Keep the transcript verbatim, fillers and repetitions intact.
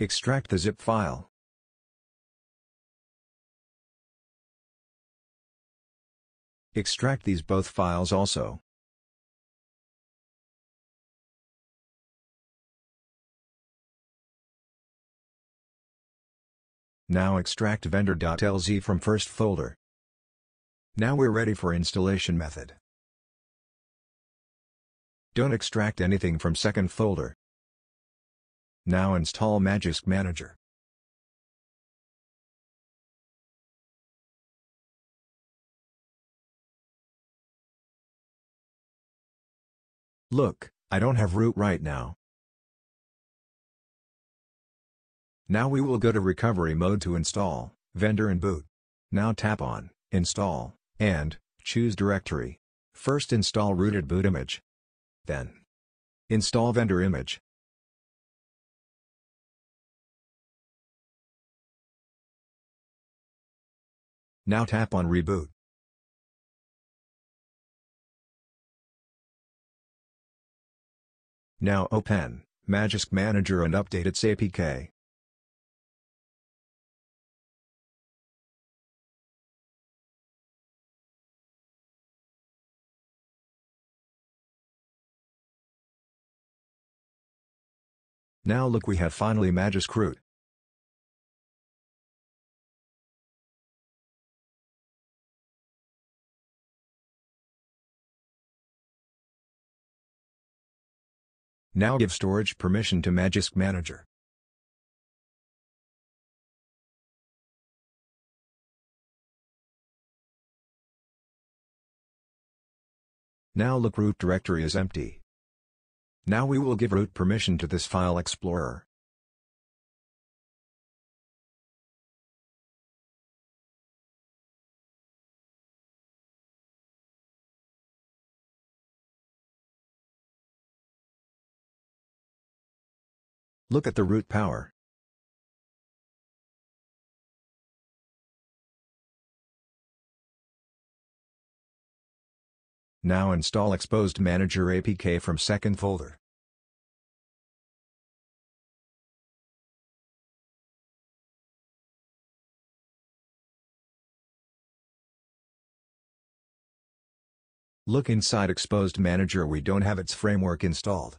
Extract the zip file. Extract these both files also. Now extract vendor.lz from first folder. Now we're ready for installation method. Don't extract anything from second folder. Now install Magisk Manager. Look, I don't have root right now. Now we will go to recovery mode to install, vendor and boot. Now tap on, install, and, choose directory. First install rooted boot.img. Then, install vendor.img. Now tap on reboot. Now open, Magisk Manager and update its A P K. Now look, we have finally Magisk root. Now give storage permission to Magisk Manager. Now look, root directory is empty. Now we will give root permission to this file explorer. Look at the root power. Now install Xposed Manager A P K from second folder. Look, inside Xposed Manager we don't have its framework installed.